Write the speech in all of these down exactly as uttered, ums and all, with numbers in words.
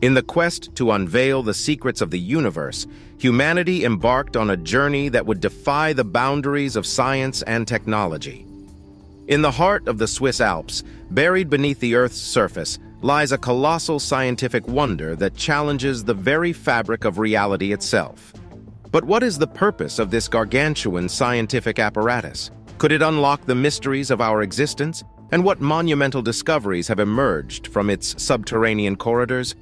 In the quest to unveil the secrets of the universe, humanity embarked on a journey that would defy the boundaries of science and technology. In the heart of the Swiss Alps, buried beneath the Earth's surface, lies a colossal scientific wonder that challenges the very fabric of reality itself. But what is the purpose of this gargantuan scientific apparatus? Could it unlock the mysteries of our existence? And what monumental discoveries have emerged from its subterranean corridors?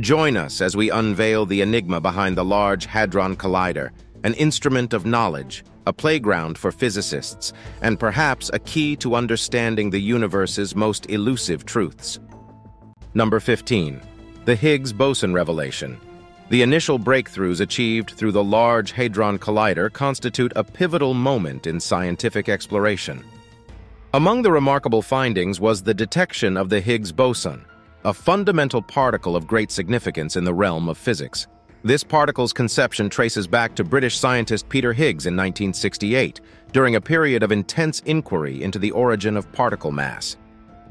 Join us as we unveil the enigma behind the Large Hadron Collider, an instrument of knowledge, a playground for physicists, and perhaps a key to understanding the universe's most elusive truths. Number fifteen. The Higgs boson revelation. The initial breakthroughs achieved through the Large Hadron Collider constitute a pivotal moment in scientific exploration. Among the remarkable findings was the detection of the Higgs boson, a fundamental particle of great significance in the realm of physics. This particle's conception traces back to British scientist Peter Higgs in nineteen sixty-eight, during a period of intense inquiry into the origin of particle mass.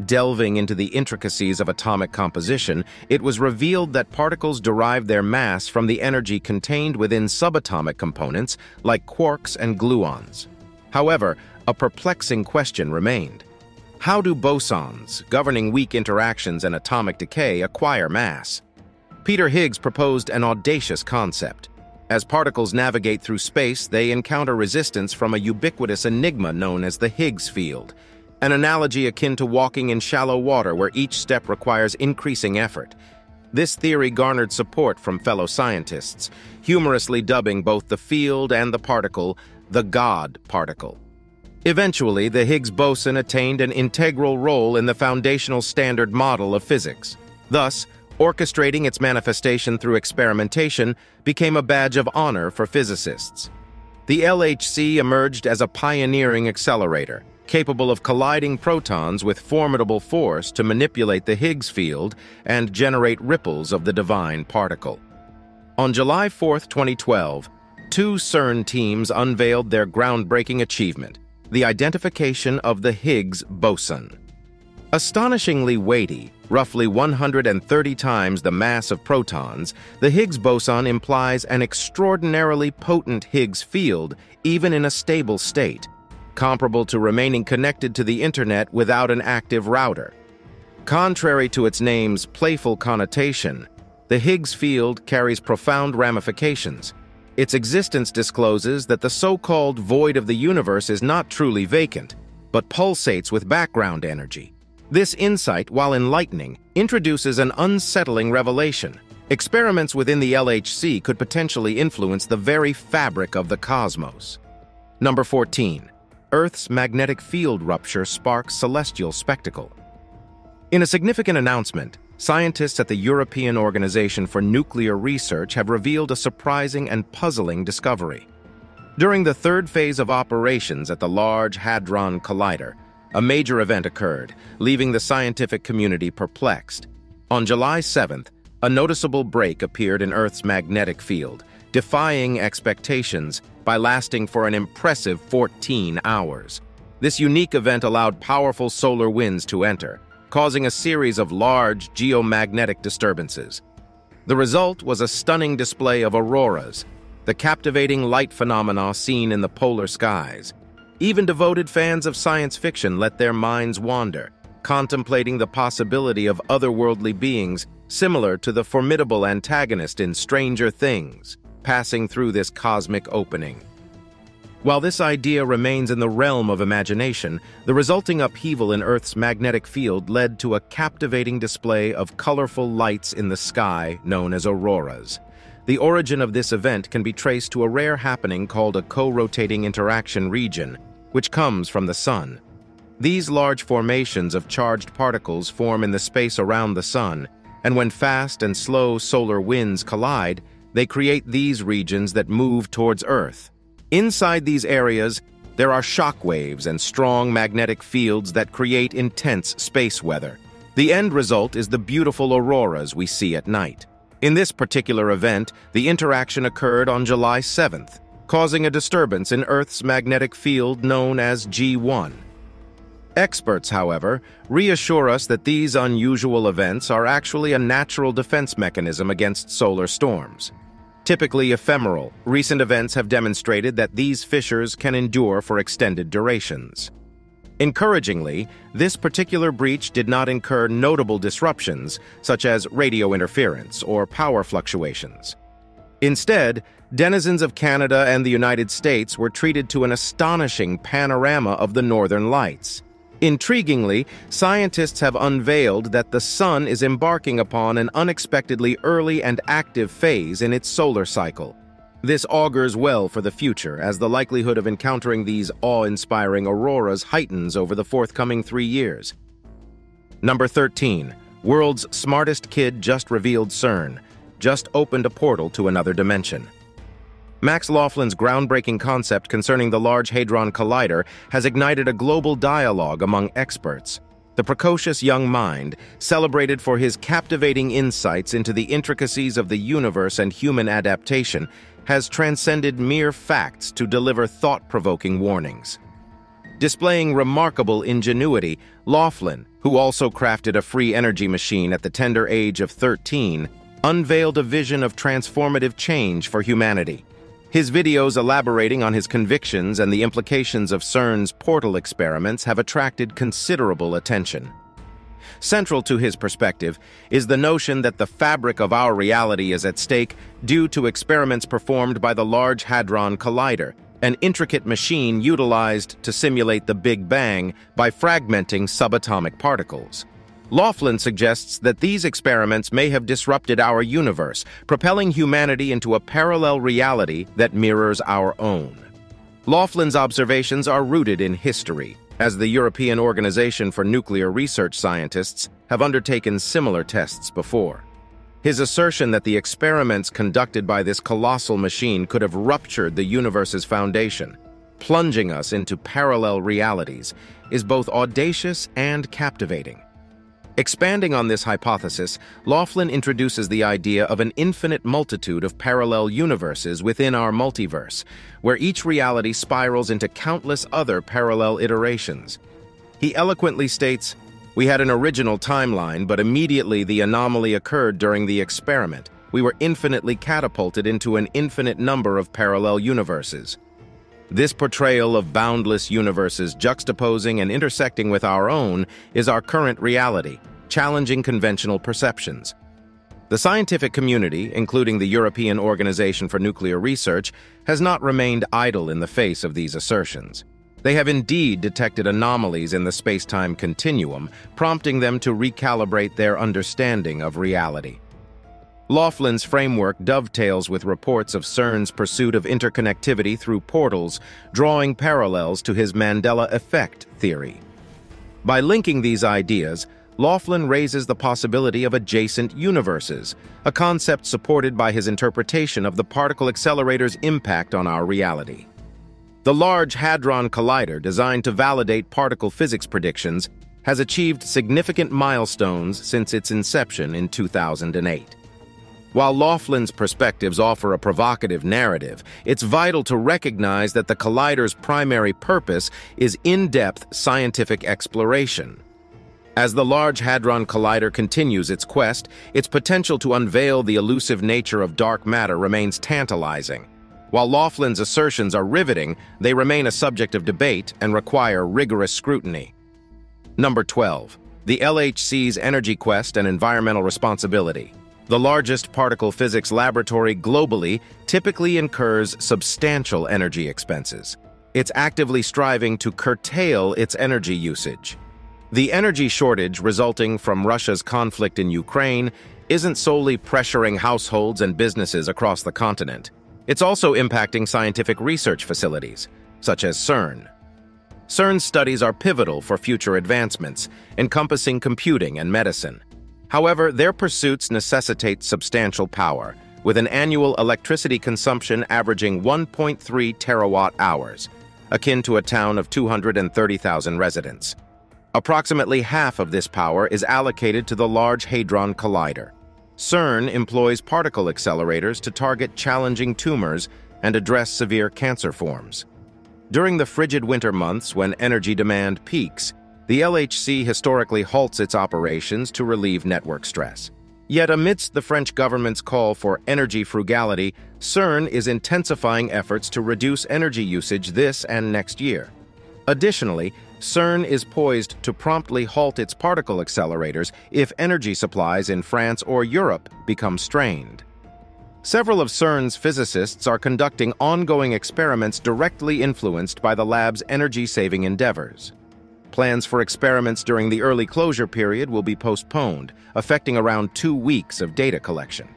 Delving into the intricacies of atomic composition, it was revealed that particles derive their mass from the energy contained within subatomic components like quarks and gluons. However, a perplexing question remained. How do bosons, governing weak interactions and atomic decay, acquire mass? Peter Higgs proposed an audacious concept. As particles navigate through space, they encounter resistance from a ubiquitous enigma known as the Higgs field, an analogy akin to walking in shallow water where each step requires increasing effort. This theory garnered support from fellow scientists, humorously dubbing both the field and the particle the God particle. Eventually, the Higgs boson attained an integral role in the foundational standard model of physics. Thus, orchestrating its manifestation through experimentation became a badge of honor for physicists. The L H C emerged as a pioneering accelerator, capable of colliding protons with formidable force to manipulate the Higgs field and generate ripples of the divine particle. On July fourth, twenty twelve, two CERN teams unveiled their groundbreaking achievement: the identification of the Higgs boson. Astonishingly weighty, roughly one hundred thirty times the mass of protons, the Higgs boson implies an extraordinarily potent Higgs field, even in a stable state, comparable to remaining connected to the internet without an active router. Contrary to its name's playful connotation, the Higgs field carries profound ramifications. Its existence discloses that the so-called void of the universe is not truly vacant, but pulsates with background energy. This insight, while enlightening, introduces an unsettling revelation. Experiments within the L H C could potentially influence the very fabric of the cosmos. Number fourteen. Earth's magnetic field rupture sparks celestial spectacle. In a significant announcement, scientists at the European Organization for Nuclear Research have revealed a surprising and puzzling discovery. During the third phase of operations at the Large Hadron Collider, a major event occurred, leaving the scientific community perplexed. On July seventh, a noticeable break appeared in Earth's magnetic field, defying expectations by lasting for an impressive fourteen hours. This unique event allowed powerful solar winds to enter, causing a series of large geomagnetic disturbances. The result was a stunning display of auroras, the captivating light phenomena seen in the polar skies. Even devoted fans of science fiction let their minds wander, contemplating the possibility of otherworldly beings similar to the formidable antagonist in Stranger Things, passing through this cosmic opening. While this idea remains in the realm of imagination, the resulting upheaval in Earth's magnetic field led to a captivating display of colorful lights in the sky known as auroras. The origin of this event can be traced to a rare happening called a co-rotating interaction region, which comes from the Sun. These large formations of charged particles form in the space around the Sun, and when fast and slow solar winds collide, they create these regions that move towards Earth. Inside these areas, there are shock waves and strong magnetic fields that create intense space weather. The end result is the beautiful auroras we see at night. In this particular event, the interaction occurred on July seventh, causing a disturbance in Earth's magnetic field known as G one. Experts, however, reassure us that these unusual events are actually a natural defense mechanism against solar storms. Typically ephemeral, recent events have demonstrated that these fissures can endure for extended durations. Encouragingly, this particular breach did not incur notable disruptions, such as radio interference or power fluctuations. Instead, denizens of Canada and the United States were treated to an astonishing panorama of the northern lights. Intriguingly, scientists have unveiled that the Sun is embarking upon an unexpectedly early and active phase in its solar cycle. This augurs well for the future, as the likelihood of encountering these awe-inspiring auroras heightens over the forthcoming three years. Number thirteen. World's smartest kid just revealed CERN, just opened a portal to another dimension. Max Loughlin's groundbreaking concept concerning the Large Hadron Collider has ignited a global dialogue among experts. The precocious young mind, celebrated for his captivating insights into the intricacies of the universe and human adaptation, has transcended mere facts to deliver thought-provoking warnings. Displaying remarkable ingenuity, Loughlin, who also crafted a free energy machine at the tender age of thirteen, unveiled a vision of transformative change for humanity. His videos elaborating on his convictions and the implications of CERN's portal experiments have attracted considerable attention. Central to his perspective is the notion that the fabric of our reality is at stake due to experiments performed by the Large Hadron Collider, an intricate machine utilized to simulate the Big Bang by fragmenting subatomic particles. Loughlin suggests that these experiments may have disrupted our universe, propelling humanity into a parallel reality that mirrors our own. Loughlin's observations are rooted in history, as the European Organization for Nuclear Research scientists have undertaken similar tests before. His assertion that the experiments conducted by this colossal machine could have ruptured the universe's foundation, plunging us into parallel realities, is both audacious and captivating. Expanding on this hypothesis, Loughlin introduces the idea of an infinite multitude of parallel universes within our multiverse, where each reality spirals into countless other parallel iterations. He eloquently states, "We had an original timeline, but immediately the anomaly occurred during the experiment. We were infinitely catapulted into an infinite number of parallel universes." This portrayal of boundless universes juxtaposing and intersecting with our own is our current reality, challenging conventional perceptions. The scientific community, including the European Organization for Nuclear Research, has not remained idle in the face of these assertions. They have indeed detected anomalies in the space-time continuum, prompting them to recalibrate their understanding of reality. Loughlin's framework dovetails with reports of CERN's pursuit of interconnectivity through portals, drawing parallels to his Mandela effect theory. By linking these ideas, Loughlin raises the possibility of adjacent universes, a concept supported by his interpretation of the particle accelerator's impact on our reality. The Large Hadron Collider, designed to validate particle physics predictions, has achieved significant milestones since its inception in two thousand eight. While Loughlin's perspectives offer a provocative narrative, it's vital to recognize that the collider's primary purpose is in-depth scientific exploration. As the Large Hadron Collider continues its quest, its potential to unveil the elusive nature of dark matter remains tantalizing. While Loughlin's assertions are riveting, they remain a subject of debate and require rigorous scrutiny. Number twelve. The L H C's Energy Quest and Environmental Responsibility. The largest particle physics laboratory globally typically incurs substantial energy expenses. It's actively striving to curtail its energy usage. The energy shortage resulting from Russia's conflict in Ukraine isn't solely pressuring households and businesses across the continent. It's also impacting scientific research facilities, such as CERN. CERN's studies are pivotal for future advancements, encompassing computing and medicine. However, their pursuits necessitate substantial power, with an annual electricity consumption averaging one point three terawatt hours, akin to a town of two hundred thirty thousand residents. Approximately half of this power is allocated to the Large Hadron Collider. CERN employs particle accelerators to target challenging tumors and address severe cancer forms. During the frigid winter months when energy demand peaks, The L H C historically halts its operations to relieve network stress. Yet amidst the French government's call for energy frugality, CERN is intensifying efforts to reduce energy usage this and next year. Additionally, CERN is poised to promptly halt its particle accelerators if energy supplies in France or Europe become strained. Several of CERN's physicists are conducting ongoing experiments directly influenced by the lab's energy-saving endeavors. Plans for experiments during the early closure period will be postponed, affecting around two weeks of data collection.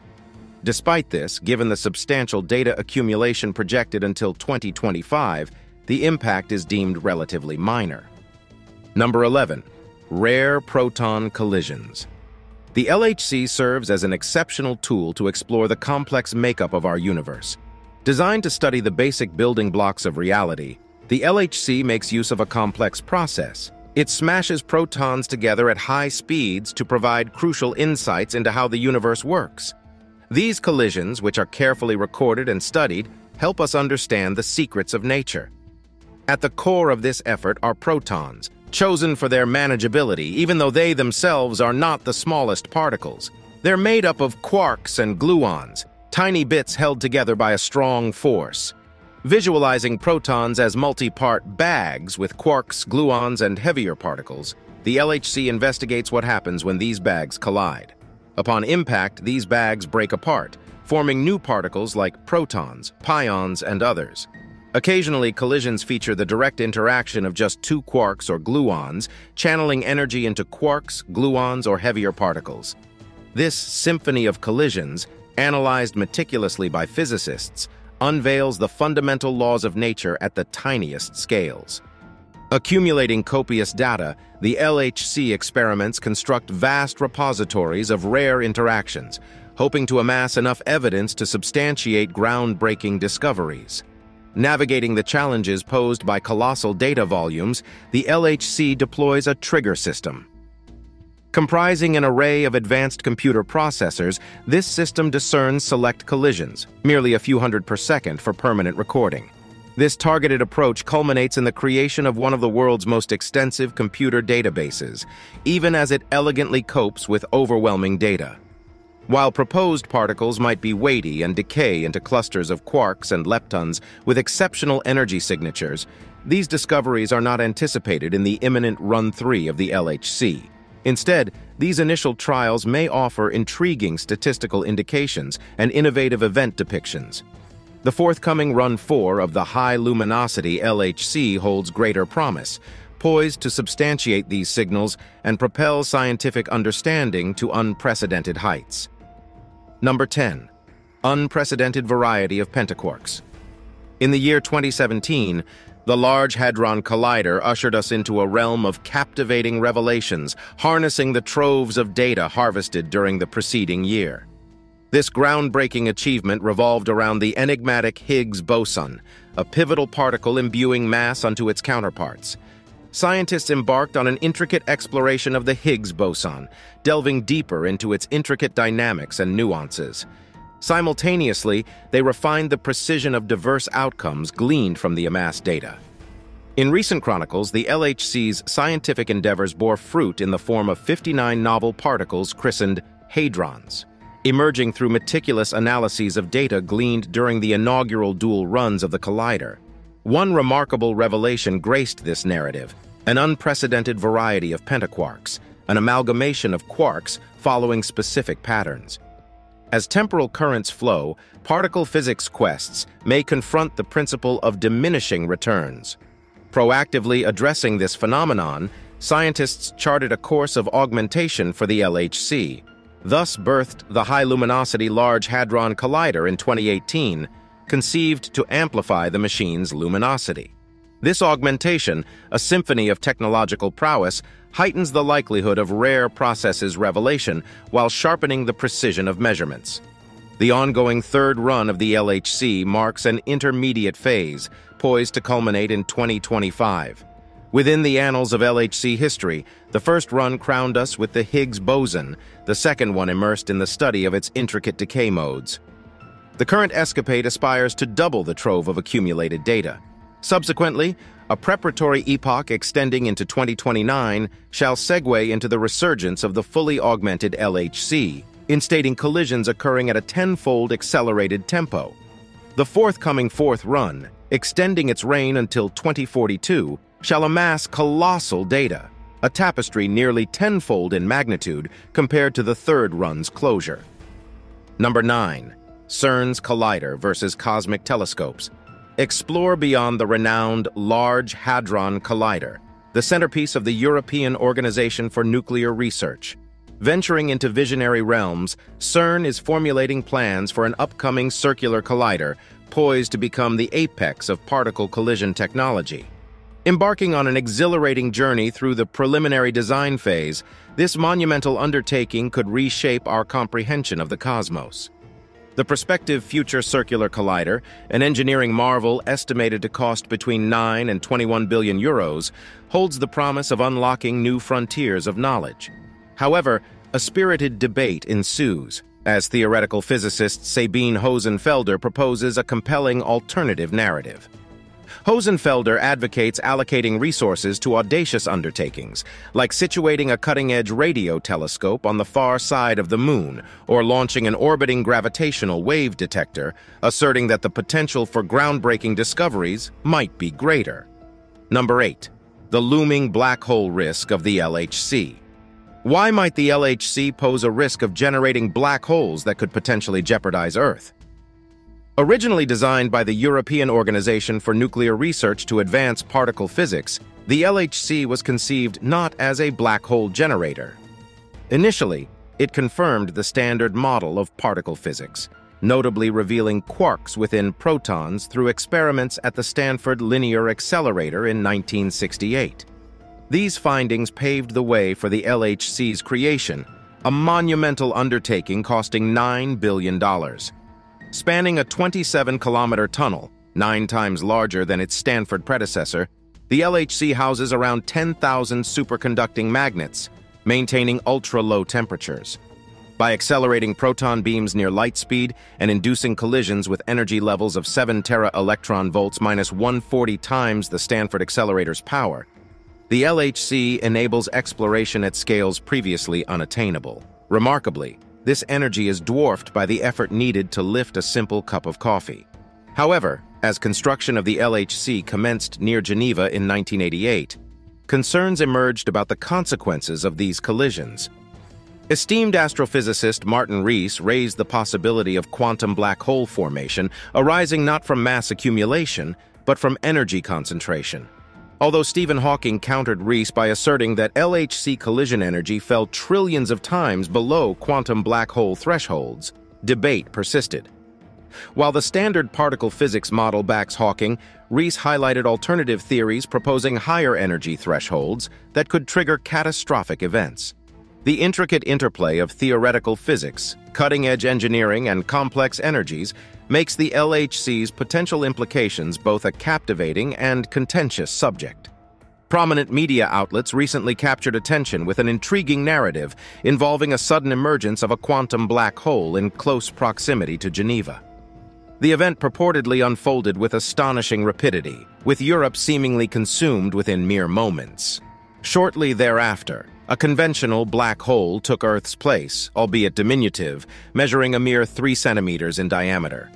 Despite this, given the substantial data accumulation projected until twenty twenty-five, the impact is deemed relatively minor. Number eleven. Rare proton collisions. The L H C serves as an exceptional tool to explore the complex makeup of our universe. Designed to study the basic building blocks of reality, the L H C makes use of a complex process. It smashes protons together at high speeds to provide crucial insights into how the universe works. These collisions, which are carefully recorded and studied, help us understand the secrets of nature. At the core of this effort are protons, chosen for their manageability, even though they themselves are not the smallest particles. They're made up of quarks and gluons, tiny bits held together by a strong force. Visualizing protons as multi-part bags with quarks, gluons, and heavier particles, the L H C investigates what happens when these bags collide. Upon impact, these bags break apart, forming new particles like protons, pions, and others. Occasionally, collisions feature the direct interaction of just two quarks or gluons, channeling energy into quarks, gluons, or heavier particles. This symphony of collisions, analyzed meticulously by physicists, unveils the fundamental laws of nature at the tiniest scales. Accumulating copious data, the L H C experiments construct vast repositories of rare interactions, hoping to amass enough evidence to substantiate groundbreaking discoveries. Navigating the challenges posed by colossal data volumes, the L H C deploys a trigger system. Comprising an array of advanced computer processors, this system discerns select collisions, merely a few hundred per second for permanent recording. This targeted approach culminates in the creation of one of the world's most extensive computer databases, even as it elegantly copes with overwhelming data. While proposed particles might be weighty and decay into clusters of quarks and leptons with exceptional energy signatures, these discoveries are not anticipated in the imminent run three of the L H C. Instead, these initial trials may offer intriguing statistical indications and innovative event depictions. The forthcoming run four of the High Luminosity L H C holds greater promise, poised to substantiate these signals and propel scientific understanding to unprecedented heights. Number ten. Unprecedented variety of pentaquarks. In the year twenty seventeen, the Large Hadron Collider ushered us into a realm of captivating revelations, harnessing the troves of data harvested during the preceding year. This groundbreaking achievement revolved around the enigmatic Higgs boson, a pivotal particle imbuing mass unto its counterparts. Scientists embarked on an intricate exploration of the Higgs boson, delving deeper into its intricate dynamics and nuances. Simultaneously, they refined the precision of diverse outcomes gleaned from the amassed data. In recent chronicles, the L H C's scientific endeavors bore fruit in the form of fifty-nine novel particles christened hadrons, emerging through meticulous analyses of data gleaned during the inaugural dual runs of the collider. One remarkable revelation graced this narrative: an unprecedented variety of pentaquarks, an amalgamation of quarks following specific patterns. As temporal currents flow, particle physics quests may confront the principle of diminishing returns. Proactively addressing this phenomenon, scientists charted a course of augmentation for the L H C, thus birthed the High Luminosity Large Hadron Collider in twenty eighteen, conceived to amplify the machine's luminosity. This augmentation, a symphony of technological prowess, heightens the likelihood of rare processes revelation while sharpening the precision of measurements. The ongoing third run of the L H C marks an intermediate phase, poised to culminate in twenty twenty-five. Within the annals of L H C history, the first run crowned us with the Higgs boson, the second one immersed in the study of its intricate decay modes. The current escapade aspires to double the trove of accumulated data. Subsequently, a preparatory epoch extending into twenty twenty-nine, shall segue into the resurgence of the fully augmented L H C, instating collisions occurring at a tenfold accelerated tempo. The forthcoming fourth run, extending its reign until twenty forty-two, shall amass colossal data, a tapestry nearly tenfold in magnitude compared to the third run's closure. Number nine. CERN's Collider versus Cosmic Telescopes. Explore beyond the renowned Large Hadron Collider, the centerpiece of the European Organization for Nuclear Research. Venturing into visionary realms, CERN is formulating plans for an upcoming circular collider poised to become the apex of particle collision technology. Embarking on an exhilarating journey through the preliminary design phase, this monumental undertaking could reshape our comprehension of the cosmos. The prospective Future Circular Collider, an engineering marvel estimated to cost between nine and twenty-one billion euros, holds the promise of unlocking new frontiers of knowledge. However, a spirited debate ensues, as theoretical physicist Sabine Hossenfelder proposes a compelling alternative narrative. Hossenfelder advocates allocating resources to audacious undertakings, like situating a cutting-edge radio telescope on the far side of the moon or launching an orbiting gravitational wave detector, asserting that the potential for groundbreaking discoveries might be greater. Number eight. The looming black hole risk of the L H C. Why might the L H C pose a risk of generating black holes that could potentially jeopardize Earth? Originally designed by the European Organization for Nuclear Research to advance particle physics, the L H C was conceived not as a black hole generator. Initially, it confirmed the standard model of particle physics, notably revealing quarks within protons through experiments at the Stanford Linear Accelerator in nineteen sixty-eight. These findings paved the way for the L H C's creation, a monumental undertaking costing nine billion dollars. Spanning a twenty-seven kilometer tunnel, nine times larger than its Stanford predecessor, the L H C houses around ten thousand superconducting magnets, maintaining ultra-low temperatures. By accelerating proton beams near light speed and inducing collisions with energy levels of seven tera electron volts minus one hundred forty times the Stanford accelerator's power, the L H C enables exploration at scales previously unattainable. Remarkably, this energy is dwarfed by the effort needed to lift a simple cup of coffee. However, as construction of the L H C commenced near Geneva in nineteen eighty-eight, concerns emerged about the consequences of these collisions. Esteemed astrophysicist Martin Rees raised the possibility of quantum black hole formation arising not from mass accumulation, but from energy concentration. Although Stephen Hawking countered Rees by asserting that L H C collision energy fell trillions of times below quantum black hole thresholds, debate persisted. While the standard particle physics model backs Hawking, Rees highlighted alternative theories proposing higher energy thresholds that could trigger catastrophic events. The intricate interplay of theoretical physics, cutting-edge engineering, and complex energies makes the L H C's potential implications both a captivating and contentious subject. Prominent media outlets recently captured attention with an intriguing narrative involving a sudden emergence of a quantum black hole in close proximity to Geneva. The event purportedly unfolded with astonishing rapidity, with Europe seemingly consumed within mere moments. Shortly thereafter, a conventional black hole took Earth's place, albeit diminutive, measuring a mere three centimeters in diameter.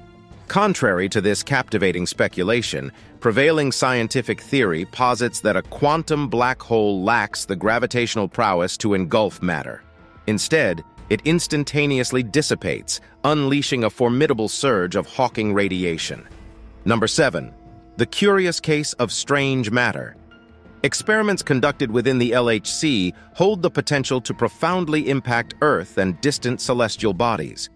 Contrary to this captivating speculation, prevailing scientific theory posits that a quantum black hole lacks the gravitational prowess to engulf matter. Instead, it instantaneously dissipates, unleashing a formidable surge of Hawking radiation. Number seven. The curious case of strange matter. Experiments conducted within the L H C hold the potential to profoundly impact Earth and distant celestial bodies.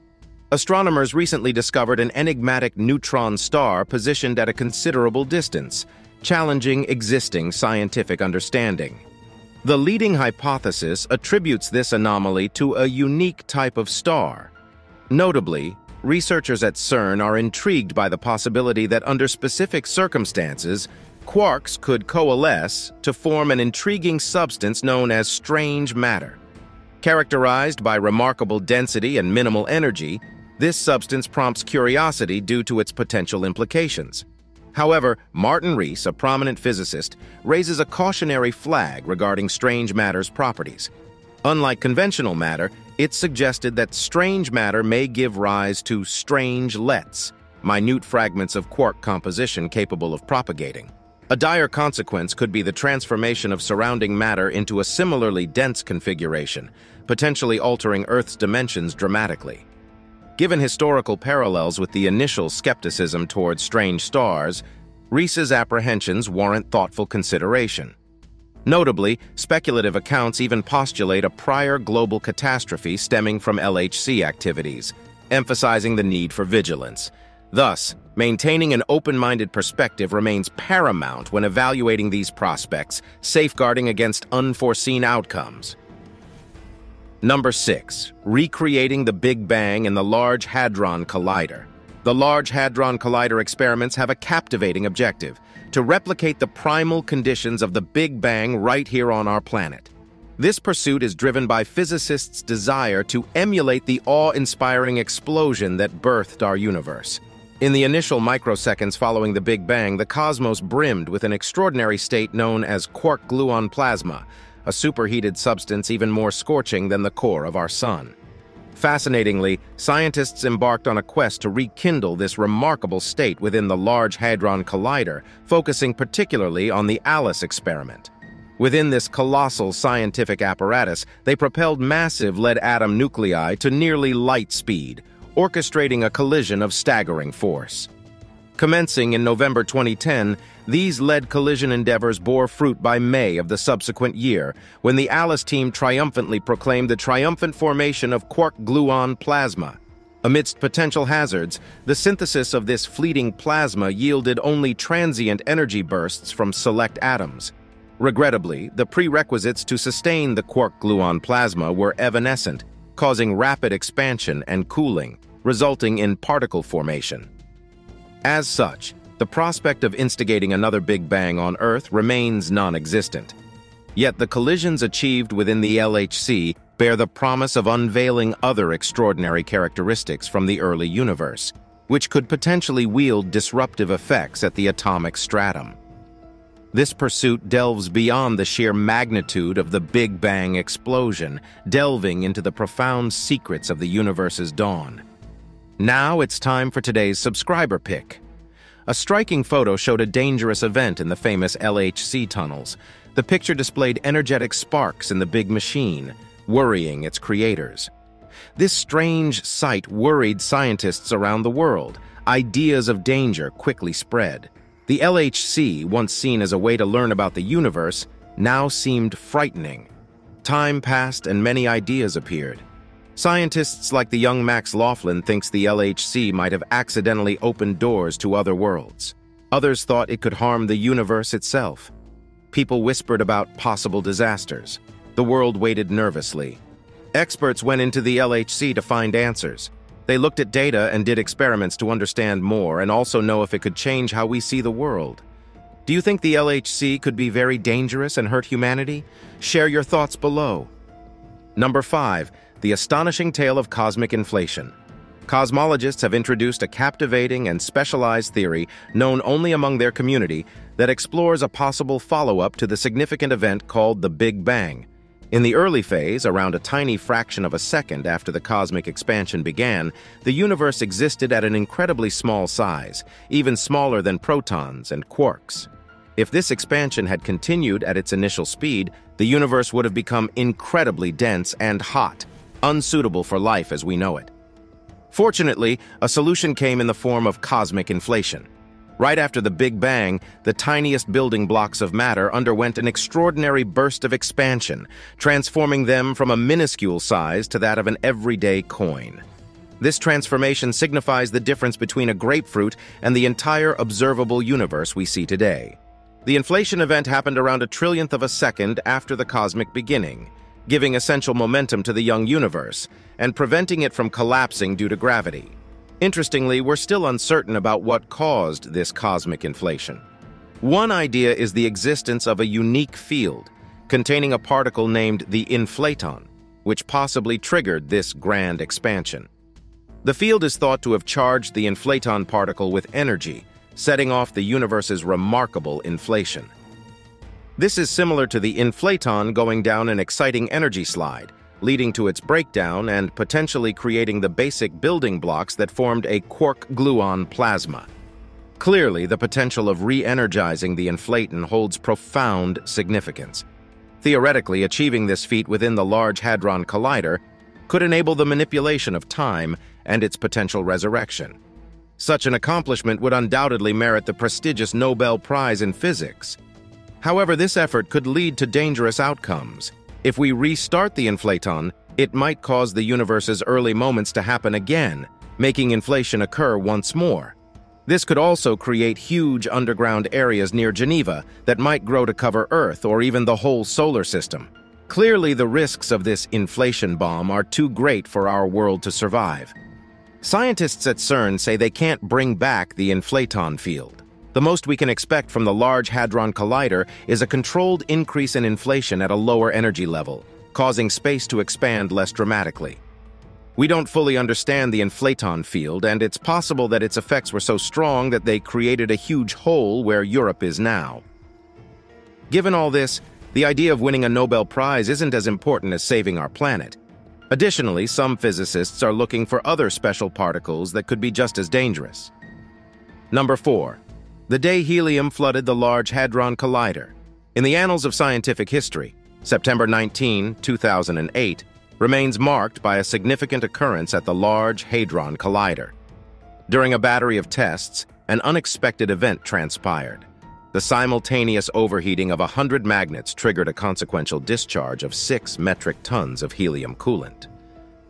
Astronomers recently discovered an enigmatic neutron star positioned at a considerable distance, challenging existing scientific understanding. The leading hypothesis attributes this anomaly to a unique type of star. Notably, researchers at CERN are intrigued by the possibility that under specific circumstances, quarks could coalesce to form an intriguing substance known as strange matter. Characterized by remarkable density and minimal energy, this substance prompts curiosity due to its potential implications. However, Martin Rees, a prominent physicist, raises a cautionary flag regarding strange matter's properties. Unlike conventional matter, it's suggested that strange matter may give rise to strangelets, minute fragments of quark composition capable of propagating. A dire consequence could be the transformation of surrounding matter into a similarly dense configuration, potentially altering Earth's dimensions dramatically. Given historical parallels with the initial skepticism towards strange stars, Rees's apprehensions warrant thoughtful consideration. Notably, speculative accounts even postulate a prior global catastrophe stemming from L H C activities, emphasizing the need for vigilance. Thus, maintaining an open-minded perspective remains paramount when evaluating these prospects, safeguarding against unforeseen outcomes. Number six, recreating the Big Bang in the Large Hadron Collider. The Large Hadron Collider experiments have a captivating objective: to replicate the primal conditions of the Big Bang right here on our planet. This pursuit is driven by physicists' desire to emulate the awe-inspiring explosion that birthed our universe. In the initial microseconds following the Big Bang, the cosmos brimmed with an extraordinary state known as quark-gluon plasma, a superheated substance even more scorching than the core of our sun. Fascinatingly, scientists embarked on a quest to rekindle this remarkable state within the Large Hadron Collider, focusing particularly on the ALICE experiment. Within this colossal scientific apparatus, they propelled massive lead-atom nuclei to nearly light speed, orchestrating a collision of staggering force. Commencing in November twenty ten, these lead collision endeavors bore fruit by May of the subsequent year, when the ALICE team triumphantly proclaimed the triumphant formation of quark-gluon plasma. Amidst potential hazards, the synthesis of this fleeting plasma yielded only transient energy bursts from select atoms. Regrettably, the prerequisites to sustain the quark-gluon plasma were evanescent, causing rapid expansion and cooling, resulting in particle formation. As such, the prospect of instigating another Big Bang on Earth remains non-existent. Yet the collisions achieved within the L H C bear the promise of unveiling other extraordinary characteristics from the early universe, which could potentially wield disruptive effects at the atomic stratum. This pursuit delves beyond the sheer magnitude of the Big Bang explosion, delving into the profound secrets of the universe's dawn. Now it's time for today's subscriber pick. A striking photo showed a dangerous event in the famous L H C tunnels. The picture displayed energetic sparks in the big machine, worrying its creators. This strange sight worried scientists around the world. Ideas of danger quickly spread. The L H C, once seen as a way to learn about the universe, now seemed frightening. Time passed and many ideas appeared. Scientists like the young Max Loughlin thinks the L H C might have accidentally opened doors to other worlds. Others thought it could harm the universe itself. People whispered about possible disasters. The world waited nervously. Experts went into the L H C to find answers. They looked at data and did experiments to understand more and also know if it could change how we see the world. Do you think the L H C could be very dangerous and hurt humanity? Share your thoughts below. Number five. The astonishing tale of cosmic inflation. Cosmologists have introduced a captivating and specialized theory, known only among their community, that explores a possible follow-up to the significant event called the Big Bang. In the early phase, around a tiny fraction of a second after the cosmic expansion began, the universe existed at an incredibly small size, even smaller than protons and quarks. If this expansion had continued at its initial speed, the universe would have become incredibly dense and hot, unsuitable for life as we know it. Fortunately, a solution came in the form of cosmic inflation. Right after the Big Bang, the tiniest building blocks of matter underwent an extraordinary burst of expansion, transforming them from a minuscule size to that of an everyday coin. This transformation signifies the difference between a grapefruit and the entire observable universe we see today. The inflation event happened around a trillionth of a second after the cosmic beginning, giving essential momentum to the young universe and preventing it from collapsing due to gravity. Interestingly, we're still uncertain about what caused this cosmic inflation. One idea is the existence of a unique field containing a particle named the inflaton, which possibly triggered this grand expansion. The field is thought to have charged the inflaton particle with energy, setting off the universe's remarkable inflation. This is similar to the inflaton going down an exciting energy slide, leading to its breakdown and potentially creating the basic building blocks that formed a quark-gluon plasma. Clearly, the potential of re-energizing the inflaton holds profound significance. Theoretically, achieving this feat within the Large Hadron Collider could enable the manipulation of time and its potential resurrection. Such an accomplishment would undoubtedly merit the prestigious Nobel Prize in Physics. However, this effort could lead to dangerous outcomes. If we restart the inflaton, it might cause the universe's early moments to happen again, making inflation occur once more. This could also create huge underground areas near Geneva that might grow to cover Earth or even the whole solar system. Clearly, the risks of this inflation bomb are too great for our world to survive. Scientists at CERN say they can't bring back the inflaton field. The most we can expect from the Large Hadron Collider is a controlled increase in inflation at a lower energy level, causing space to expand less dramatically. We don't fully understand the inflaton field, and it's possible that its effects were so strong that they created a huge hole where Europe is now. Given all this, the idea of winning a Nobel Prize isn't as important as saving our planet. Additionally, some physicists are looking for other special particles that could be just as dangerous. Number four. The day helium flooded the Large Hadron Collider. In the annals of scientific history, September nineteenth two thousand eight, remains marked by a significant occurrence at the Large Hadron Collider. During a battery of tests, an unexpected event transpired. The simultaneous overheating of one hundred magnets triggered a consequential discharge of six metric tons of helium coolant.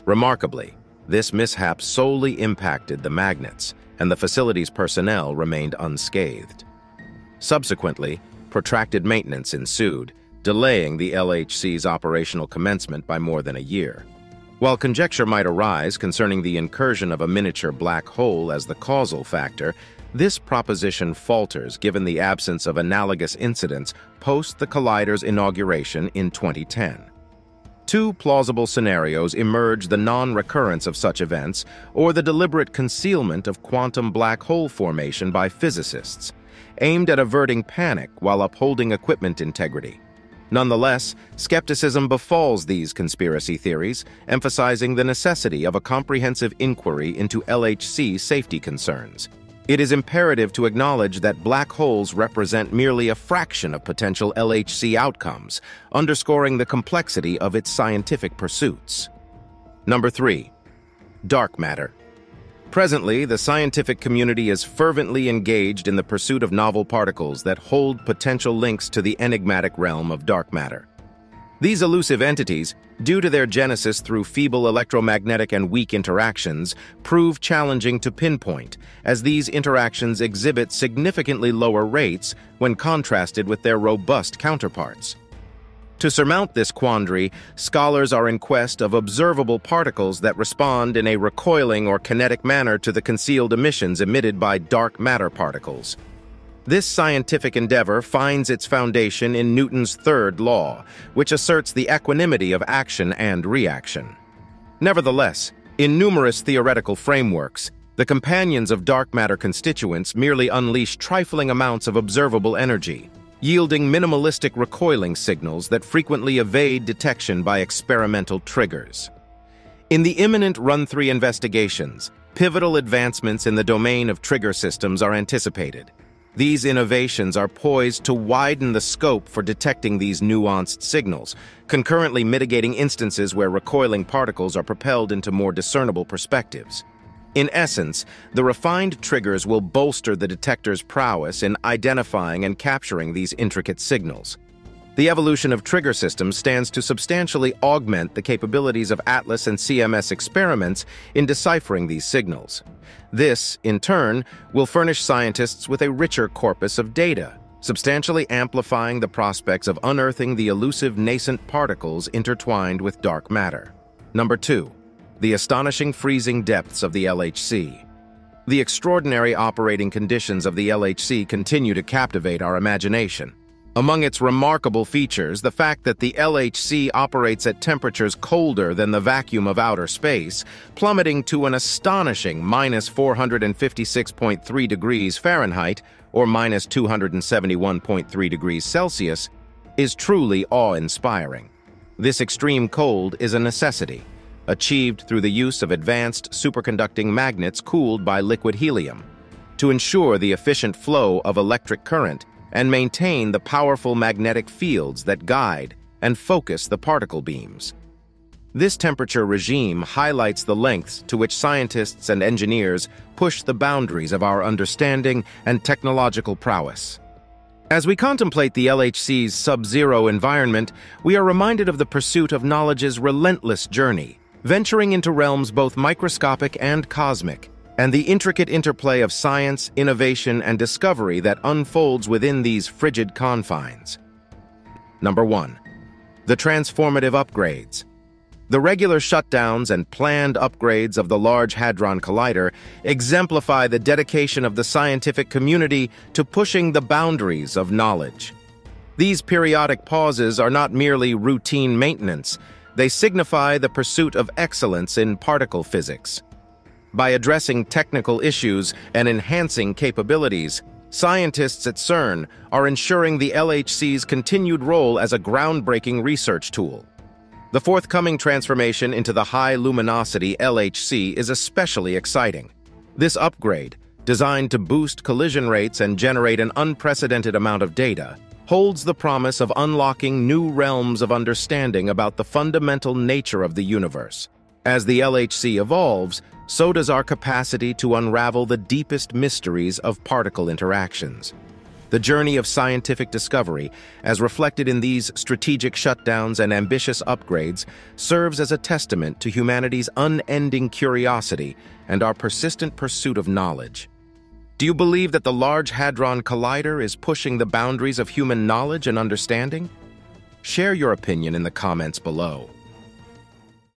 Remarkably, this mishap solely impacted the magnets, and the facility's personnel remained unscathed. Subsequently, protracted maintenance ensued, delaying the L H C's operational commencement by more than a year. While conjecture might arise concerning the incursion of a miniature black hole as the causal factor, this proposition falters given the absence of analogous incidents post the collider's inauguration in twenty ten. Two plausible scenarios emerge: the non-recurrence of such events or the deliberate concealment of quantum black hole formation by physicists, aimed at averting panic while upholding equipment integrity. Nonetheless, skepticism befalls these conspiracy theories, emphasizing the necessity of a comprehensive inquiry into L H C safety concerns. It is imperative to acknowledge that black holes represent merely a fraction of potential L H C outcomes, underscoring the complexity of its scientific pursuits. Number three. Dark matter. Presently, the scientific community is fervently engaged in the pursuit of novel particles that hold potential links to the enigmatic realm of dark matter. These elusive entities, due to their genesis through feeble electromagnetic and weak interactions, prove challenging to pinpoint, as these interactions exhibit significantly lower rates when contrasted with their robust counterparts. To surmount this quandary, scholars are in quest of observable particles that respond in a recoiling or kinetic manner to the concealed emissions emitted by dark matter particles. This scientific endeavor finds its foundation in Newton's third law, which asserts the equanimity of action and reaction. Nevertheless, in numerous theoretical frameworks, the companions of dark matter constituents merely unleash trifling amounts of observable energy, yielding minimalistic recoiling signals that frequently evade detection by experimental triggers. In the imminent Run three investigations, pivotal advancements in the domain of trigger systems are anticipated. These innovations are poised to widen the scope for detecting these nuanced signals, concurrently mitigating instances where recoiling particles are propelled into more discernible perspectives. In essence, the refined triggers will bolster the detector's prowess in identifying and capturing these intricate signals. The evolution of trigger systems stands to substantially augment the capabilities of ATLAS and C M S experiments in deciphering these signals. This, in turn, will furnish scientists with a richer corpus of data, substantially amplifying the prospects of unearthing the elusive nascent particles intertwined with dark matter. Number two. The astonishing freezing depths of the L H C. The extraordinary operating conditions of the L H C continue to captivate our imagination. Among its remarkable features, the fact that the L H C operates at temperatures colder than the vacuum of outer space, plummeting to an astonishing minus four hundred fifty-six point three degrees Fahrenheit, or minus two hundred seventy-one point three degrees Celsius, is truly awe-inspiring. This extreme cold is a necessity, achieved through the use of advanced superconducting magnets cooled by liquid helium, to ensure the efficient flow of electric current and maintain the powerful magnetic fields that guide and focus the particle beams. This temperature regime highlights the lengths to which scientists and engineers push the boundaries of our understanding and technological prowess. As we contemplate the L H C's sub-zero environment, we are reminded of the pursuit of knowledge's relentless journey, venturing into realms both microscopic and cosmic, and the intricate interplay of science, innovation, and discovery that unfolds within these frigid confines. Number one, the transformative upgrades. The regular shutdowns and planned upgrades of the Large Hadron Collider exemplify the dedication of the scientific community to pushing the boundaries of knowledge. These periodic pauses are not merely routine maintenance, they signify the pursuit of excellence in particle physics. By addressing technical issues and enhancing capabilities, scientists at CERN are ensuring the L H C's continued role as a groundbreaking research tool. The forthcoming transformation into the high luminosity L H C is especially exciting. This upgrade, designed to boost collision rates and generate an unprecedented amount of data, holds the promise of unlocking new realms of understanding about the fundamental nature of the universe. As the L H C evolves, so does our capacity to unravel the deepest mysteries of particle interactions. The journey of scientific discovery, as reflected in these strategic shutdowns and ambitious upgrades, serves as a testament to humanity's unending curiosity and our persistent pursuit of knowledge. Do you believe that the Large Hadron Collider is pushing the boundaries of human knowledge and understanding? Share your opinion in the comments below.